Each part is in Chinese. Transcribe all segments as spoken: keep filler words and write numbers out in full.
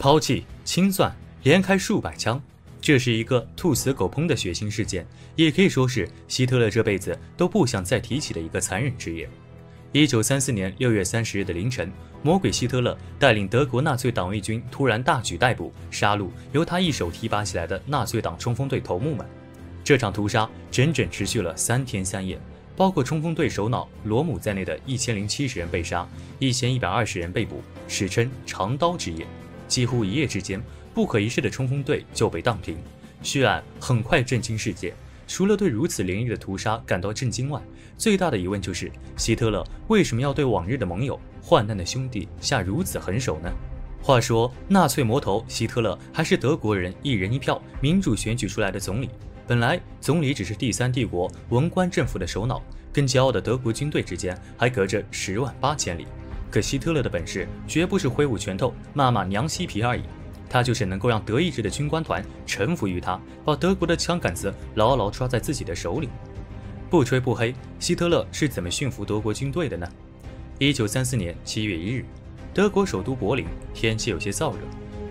抛弃、清算，连开数百枪。这是一个兔死狗烹的血腥事件，也可以说是希特勒这辈子都不想再提起的一个残忍之夜。一九三四年六月三十日的凌晨，魔鬼希特勒带领德国纳粹党卫军突然大举逮捕、杀戮由他一手提拔起来的纳粹党冲锋队头目们。这场屠杀整整持续了三天三夜，包括冲锋队首脑罗姆在内的一千零七十人被杀，一千一百二十人被捕，史称“长刀之夜”。几乎一夜之间，不可一世的冲锋队就被荡平。血案很快震惊世界。除了对如此连夜的屠杀感到震惊外，最大的疑问就是希特勒为什么要对往日的盟友、患难的兄弟下如此狠手呢？话说，纳粹魔头希特勒还是德国人一人一票民主选举出来的总理。本来总理只是第三帝国文官政府的首脑，跟骄傲的德国军队之间还隔着十万八千里。可希特勒的本事绝不是挥舞拳头、骂骂娘西皮而已。他就是能够让德意志的军官团臣服于他，把德国的枪杆子牢牢抓在自己的手里。不吹不黑，希特勒是怎么驯服德国军队的呢？一九三四年七月一日，德国首都柏林天气有些燥热，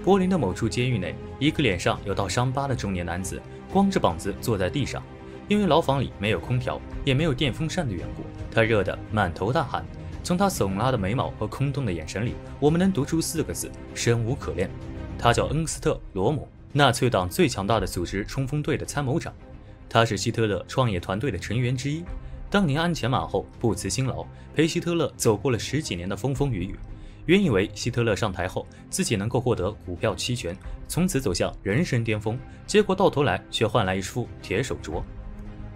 柏林的某处监狱内，一个脸上有道伤疤的中年男子光着膀子坐在地上，因为牢房里没有空调也没有电风扇的缘故，他热得满头大汗。从他耸拉的眉毛和空洞的眼神里，我们能读出四个字：生无可恋。他叫恩斯特·罗姆，纳粹党最强大的组织冲锋队的参谋长。他是希特勒创业团队的成员之一。当年鞍前马后，不辞辛劳，陪希特勒走过了十几年的风风雨雨。原以为希特勒上台后自己能够获得股票期权，从此走向人生巅峰，结果到头来却换来一副铁手镯。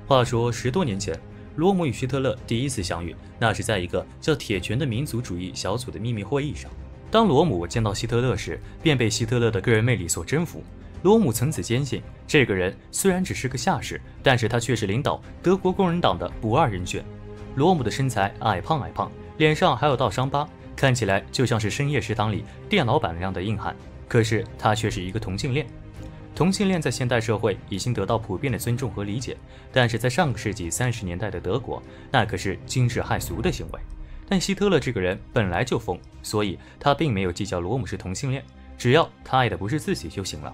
话说十多年前，罗姆与希特勒第一次相遇，那是在一个叫铁拳的民族主义小组的秘密会议上。当罗姆见到希特勒时，便被希特勒的个人魅力所征服。罗姆从此坚信，这个人虽然只是个下士，但是他却是领导德国工人党的不二人选。罗姆的身材矮胖矮胖，脸上还有道伤疤，看起来就像是深夜食堂里店老板那样的硬汉。可是他却是一个同性恋。同性恋在现代社会已经得到普遍的尊重和理解，但是在上个世纪三十年代的德国，那可是惊世骇俗的行为。但希特勒这个人本来就疯，所以他并没有计较罗姆是同性恋，只要他爱的不是自己就行了。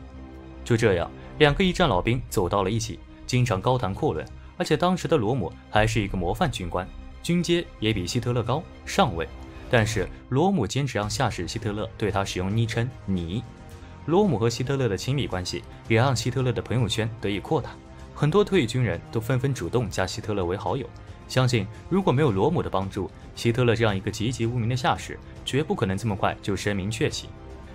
就这样，两个一战老兵走到了一起，经常高谈阔论。而且当时的罗姆还是一个模范军官，军阶也比希特勒高，上尉。但是罗姆坚持让下士希特勒对他使用昵称“你”。罗姆和希特勒的亲密关系也让希特勒的朋友圈得以扩大，很多退役军人都纷纷主动加希特勒为好友。相信如果没有罗姆的帮助，希特勒这样一个籍籍无名的下士，绝不可能这么快就声名鹊起。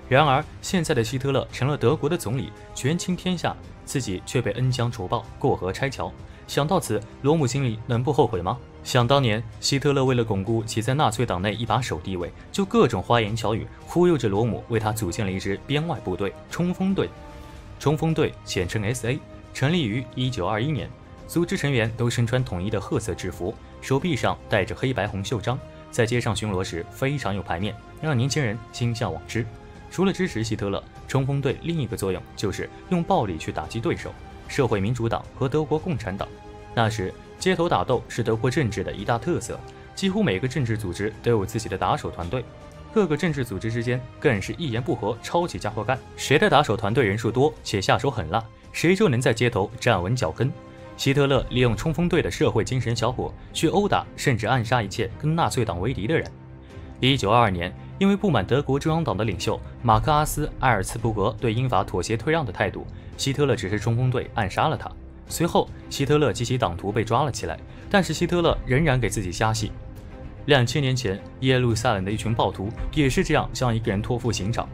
然而，现在的希特勒成了德国的总理，权倾天下，自己却被恩将仇报，过河拆桥。想到此，罗姆心里能不后悔吗？想当年，希特勒为了巩固其在纳粹党内一把手地位，就各种花言巧语忽悠着罗姆为他组建了一支编外部队——冲锋队。冲锋队简称 S A， 成立于一九二一年。组织成员都身穿统一的褐色制服，手臂上戴着黑白红袖章，在街上巡逻时非常有排面，让年轻人心向往之。除了支持希特勒，冲锋队另一个作用就是用暴力去打击对手——社会民主党和德国共产党。那时，街头打斗是德国政治的一大特色，几乎每个政治组织都有自己的打手团队，各个政治组织之间更是一言不合抄起家伙干，谁的打手团队人数多且下手狠辣，谁就能在街头站稳脚跟。希特勒利用冲锋队的社会精神小伙去殴打甚至暗杀一切跟纳粹党为敌的人。一九二二年，因为不满德国中央党的领袖马克阿斯·埃尔茨伯格对英法妥协退让的态度，希特勒指示冲锋队暗杀了他。随后，希特勒及其党徒被抓了起来，但是希特勒仍然给自己加戏。两千年前，耶路撒冷的一群暴徒也是这样向一个人托付刑场。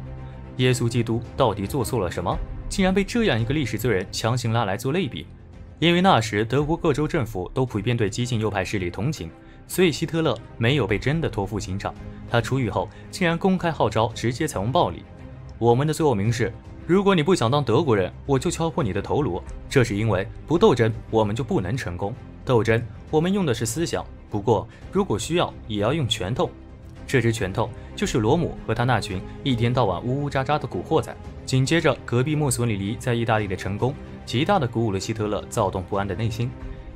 耶稣基督到底做错了什么，竟然被这样一个历史罪人强行拉来做类比？因为那时德国各州政府都普遍对激进右派势力同情，所以希特勒没有被真的托付刑场。他出狱后竟然公开号召直接采用暴力。我们的座右铭是：如果你不想当德国人，我就敲破你的头颅。这是因为不斗争，我们就不能成功。斗争，我们用的是思想，不过如果需要，也要用拳头。这只拳头就是罗姆和他那群一天到晚呜呜喳喳的古惑仔。紧接着，隔壁墨索里尼在意大利的成功，极大地鼓舞了希特勒躁动不安的内心。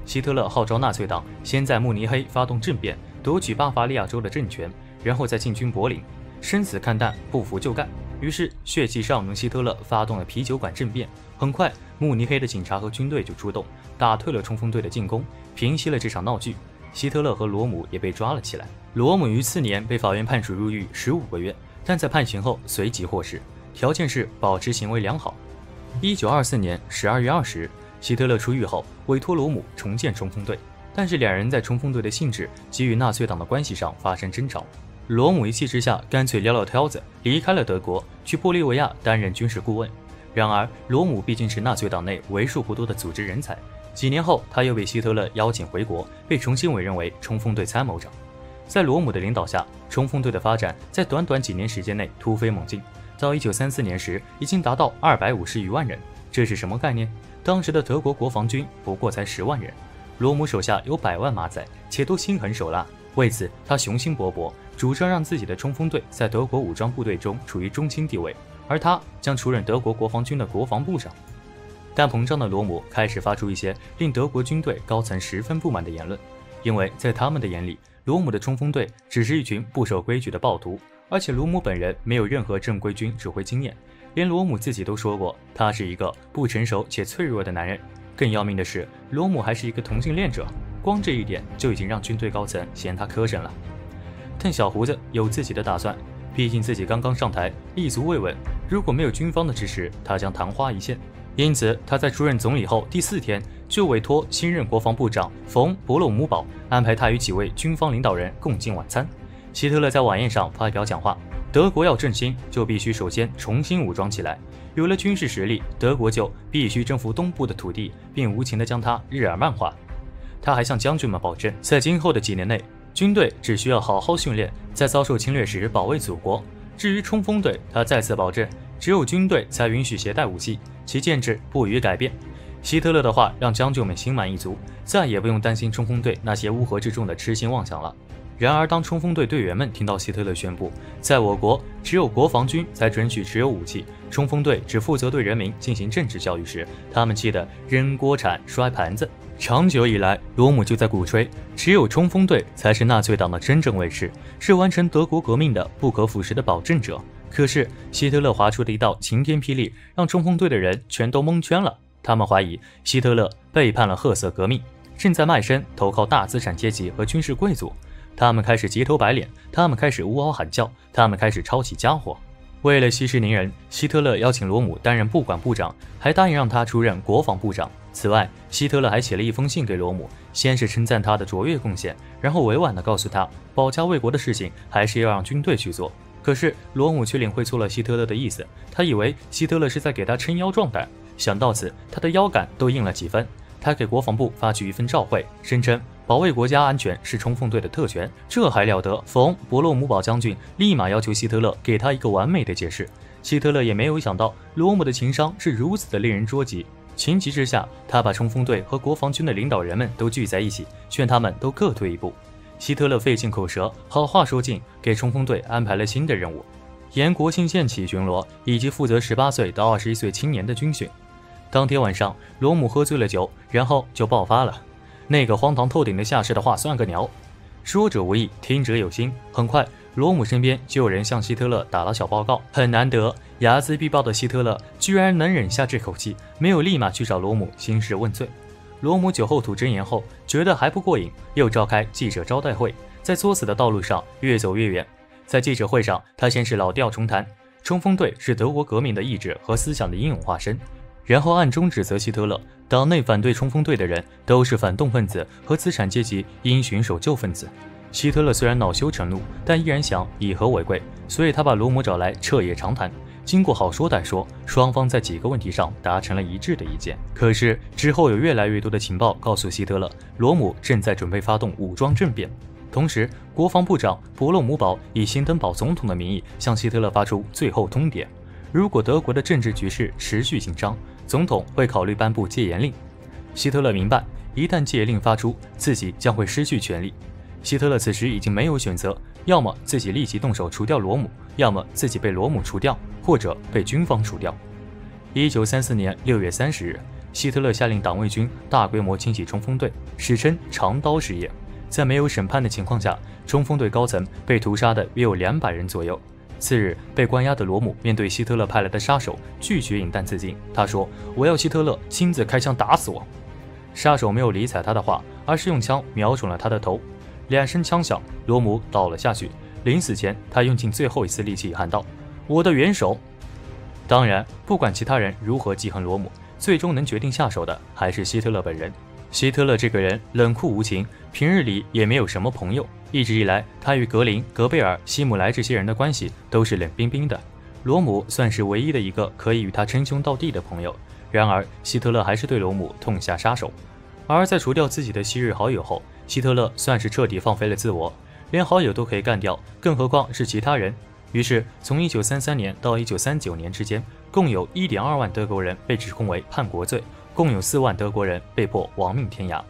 希特勒号召纳粹党先在慕尼黑发动政变，夺取巴伐利亚州的政权，然后再进军柏林，生死看淡，不服就干。于是血气上能希特勒发动了啤酒馆政变。很快，慕尼黑的警察和军队就出动，打退了冲锋队的进攻，平息了这场闹剧。希特勒和罗姆也被抓了起来。罗姆于次年被法院判处入狱十五个月，但在判刑后随即获释，条件是保持行为良好。一九二四年十二月二十日，希特勒出狱后委托罗姆重建冲锋队，但是两人在冲锋队的性质及与纳粹党的关系上发生争吵。罗姆一气之下干脆撂了挑子，离开了德国，去玻利维亚担任军事顾问。然而，罗姆毕竟是纳粹党内为数不多的组织人才。几年后，他又被希特勒邀请回国，被重新委任为冲锋队参谋长。在罗姆的领导下，冲锋队的发展在短短几年时间内突飞猛进。到一九三四年时，已经达到二百五十余万人。这是什么概念？当时的德国国防军不过才十万人。罗姆手下有百万马仔，且都心狠手辣。为此，他雄心勃勃，主张让自己的冲锋队在德国武装部队中处于中心地位，而他将出任德国国防军的国防部长。但膨胀的罗姆开始发出一些令德国军队高层十分不满的言论，因为在他们的眼里，罗姆的冲锋队只是一群不守规矩的暴徒，而且罗姆本人没有任何正规军指挥经验，连罗姆自己都说过，他是一个不成熟且脆弱的男人。更要命的是，罗姆还是一个同性恋者。光这一点就已经让军队高层嫌他磕碜了。但小胡子有自己的打算，毕竟自己刚刚上台，立足未稳，如果没有军方的支持，他将昙花一现。因此，他在出任总理后第四天就委托新任国防部长冯·伯洛姆堡安排他与几位军方领导人共进晚餐。希特勒在晚宴上发表讲话：德国要振兴，就必须首先重新武装起来。有了军事实力，德国就必须征服东部的土地，并无情地将它日耳曼化。他还向将军们保证，在今后的几年内，军队只需要好好训练，在遭受侵略时保卫祖国。至于冲锋队，他再次保证，只有军队才允许携带武器，其建制不予改变。希特勒的话让将军们心满意足，再也不用担心冲锋队那些乌合之众的痴心妄想了。然而，当冲锋队队员们听到希特勒宣布，在我国只有国防军才准许持有武器，冲锋队只负责对人民进行政治教育时，他们气得扔锅铲、摔盘子。长久以来，罗姆就在鼓吹，只有冲锋队才是纳粹党的真正卫士，是完成德国革命的不可腐蚀的保证者。可是，希特勒划出的一道晴天霹雳，让冲锋队的人全都蒙圈了。他们怀疑希特勒背叛了褐色革命，正在卖身投靠大资产阶级和军事贵族。他们开始急头白脸，他们开始呜嗷喊叫，他们开始抄起家伙。为了息事宁人，希特勒邀请罗姆担任不管部长，还答应让他出任国防部长。此外，希特勒还写了一封信给罗姆，先是称赞他的卓越贡献，然后委婉地告诉他，保家卫国的事情还是要让军队去做。可是罗姆却领会错了希特勒的意思，他以为希特勒是在给他撑腰壮胆。想到此，他的腰杆都硬了几分。他给国防部发去一份照会，声称保卫国家安全是冲锋队的特权。这还了得！冯·伯洛姆堡将军立马要求希特勒给他一个完美的解释。希特勒也没有想到罗姆的情商是如此的令人捉急。情急之下，他把冲锋队和国防军的领导人们都聚在一起，劝他们都各退一步。希特勒费尽口舌，好话说尽，给冲锋队安排了新的任务：沿国境线起巡逻，以及负责十八岁到二十一岁青年的军训。当天晚上，罗姆喝醉了酒，然后就爆发了。那个荒唐透顶的下士的话算个鸟，说者无意，听者有心。很快，罗姆身边就有人向希特勒打了小报告。很难得，睚眦必报的希特勒居然能忍下这口气，没有立马去找罗姆兴师问罪。罗姆酒后吐真言后，觉得还不过瘾，又召开记者招待会，在作死的道路上越走越远。在记者会上，他先是老调重弹，冲锋队是德国革命的意志和思想的英勇化身。然后暗中指责希特勒，党内反对冲锋队的人都是反动分子和资产阶级因循守旧分子。希特勒虽然恼羞成怒，但依然想以和为贵，所以他把罗姆找来彻夜长谈。经过好说歹说，双方在几个问题上达成了一致的意见。可是之后有越来越多的情报告诉希特勒，罗姆正在准备发动武装政变。同时，国防部长伯洛姆堡以兴登堡总统的名义向希特勒发出最后通牒：如果德国的政治局势持续紧张，总统会考虑颁布戒严令。希特勒明白，一旦戒严令发出，自己将会失去权力。希特勒此时已经没有选择，要么自己立即动手除掉罗姆，要么自己被罗姆除掉，或者被军方除掉。一九三四年六月三十日，希特勒下令党卫军大规模清洗冲锋队，史称“长刀事业”。在没有审判的情况下，冲锋队高层被屠杀的约有两百人左右。次日，被关押的罗姆面对希特勒派来的杀手，拒绝饮弹自尽。他说：“我要希特勒亲自开枪打死我。”杀手没有理睬他的话，而是用枪瞄准了他的头。两声枪响，罗姆倒了下去。临死前，他用尽最后一丝力气喊道：“我的元首！”当然，不管其他人如何记恨罗姆，最终能决定下手的还是希特勒本人。希特勒这个人冷酷无情，平日里也没有什么朋友。一直以来，他与格林、格贝尔、希姆莱这些人的关系都是冷冰冰的。罗姆算是唯一的一个可以与他称兄道弟的朋友。然而，希特勒还是对罗姆痛下杀手。而在除掉自己的昔日好友后，希特勒算是彻底放飞了自我，连好友都可以干掉，更何况是其他人。于是，从一九三三年到一九三九年之间，共有 一点二万德国人被指控为叛国罪，共有四万德国人被迫亡命天涯。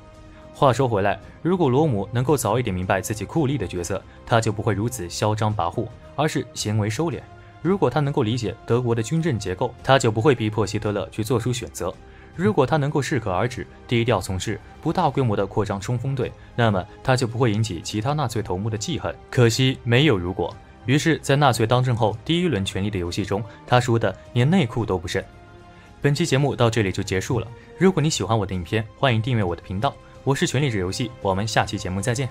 话说回来，如果罗姆能够早一点明白自己酷吏的角色，他就不会如此嚣张跋扈，而是行为收敛。如果他能够理解德国的军政结构，他就不会逼迫希特勒去做出选择。如果他能够适可而止，低调从事，不大规模的扩张冲锋队，那么他就不会引起其他纳粹头目的记恨。可惜没有如果。于是，在纳粹当政后第一轮权力的游戏中，他输得连内裤都不剩。本期节目到这里就结束了。如果你喜欢我的影片，欢迎订阅我的频道。我是权力者游戏，我们下期节目再见。